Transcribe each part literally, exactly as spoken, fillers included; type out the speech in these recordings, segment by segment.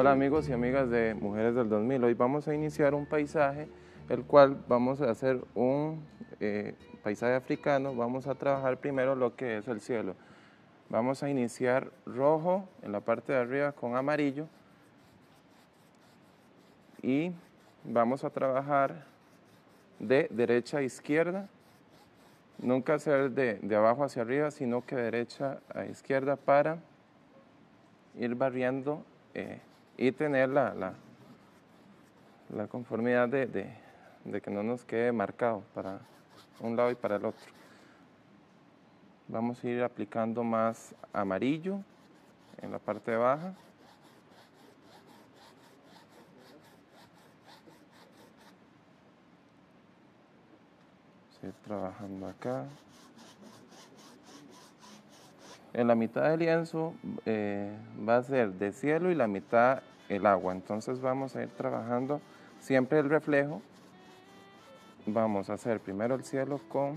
Hola amigos y amigas de Mujeres del dos mil, hoy vamos a iniciar un paisaje, el cual vamos a hacer un eh, paisaje africano. Vamos a trabajar primero lo que es el cielo. Vamos a iniciar rojo en la parte de arriba con amarillo y vamos a trabajar de derecha a izquierda, nunca hacer de, de abajo hacia arriba, sino que derecha a izquierda para ir barriendo eh, y tener la, la, la conformidad de, de, de que no nos quede marcado para un lado y para el otro. Vamos a ir aplicando más amarillo en la parte baja. Vamos a ir trabajando acá. En la mitad del lienzo eh, va a ser de cielo y la mitad el agua. Entonces vamos a ir trabajando siempre el reflejo. Vamos a hacer primero el cielo con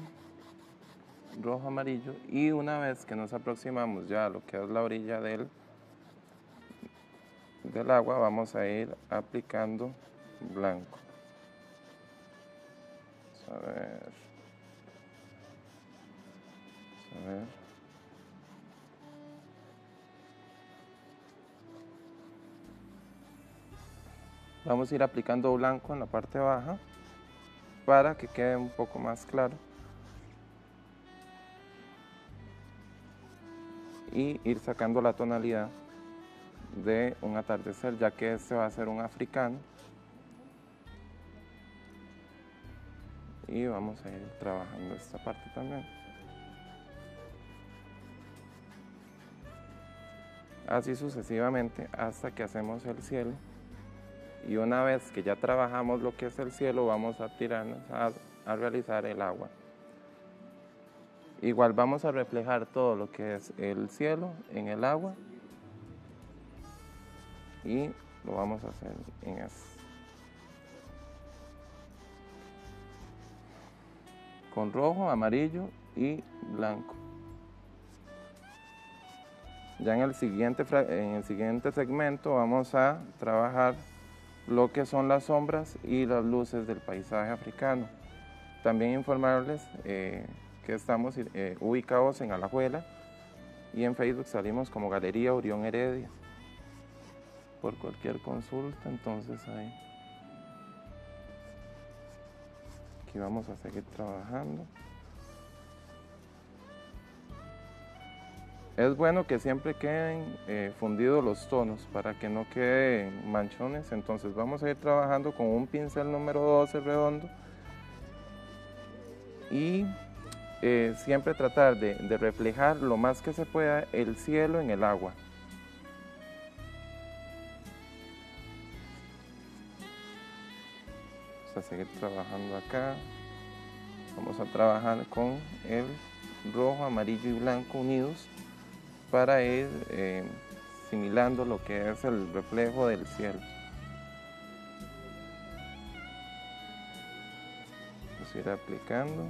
rojo amarillo y una vez que nos aproximamos ya a lo que es la orilla del, del agua, vamos a ir aplicando blanco. Vamos a ver. Vamos a ver. Vamos a ir aplicando blanco en la parte baja para que quede un poco más claro y ir sacando la tonalidad de un atardecer, ya que este va a ser un africano, y vamos a ir trabajando esta parte también. Así sucesivamente hasta que hacemos el cielo. Y una vez que ya trabajamos lo que es el cielo, vamos a tirarnos a, a realizar el agua. Igual vamos a reflejar todo lo que es el cielo en el agua. Y lo vamos a hacer en eso. Con rojo, amarillo y blanco. Ya en el siguiente, en el siguiente segmento vamos a trabajar lo que son las sombras y las luces del paisaje africano. También informarles eh, que estamos eh, ubicados en Alajuela y en Facebook salimos como Galería Orión Heredia. Por cualquier consulta, entonces ahí. Aquí vamos a seguir trabajando. Es bueno que siempre queden eh, fundidos los tonos para que no queden manchones. Entonces vamos a ir trabajando con un pincel número doce redondo y eh, siempre tratar de, de reflejar lo más que se pueda el cielo en el agua. Vamos a seguir trabajando acá. Vamos a trabajar con el rojo, amarillo y blanco unidos para ir eh, similando lo que es el reflejo del cielo. Vamos a ir aplicando.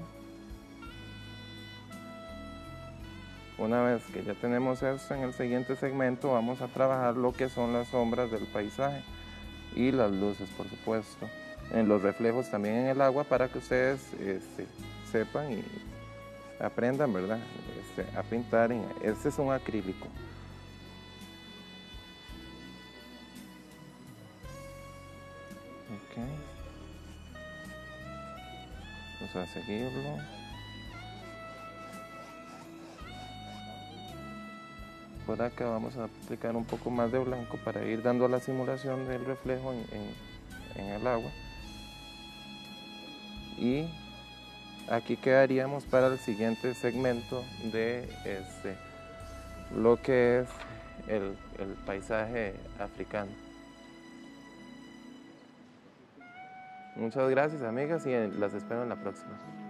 Una vez que ya tenemos esto, en el siguiente segmento vamos a trabajar lo que son las sombras del paisaje y las luces, por supuesto. En los reflejos también en el agua, para que ustedes este, sepan y aprendan, ¿verdad?, este, a pintar. En, este es un acrílico. Ok. Vamos a seguirlo. Por acá vamos a aplicar un poco más de blanco para ir dando la simulación del reflejo en, en, en el agua. Y aquí quedaríamos para el siguiente segmento de este, lo que es el, el paisaje africano. Muchas gracias, amigas, y las espero en la próxima.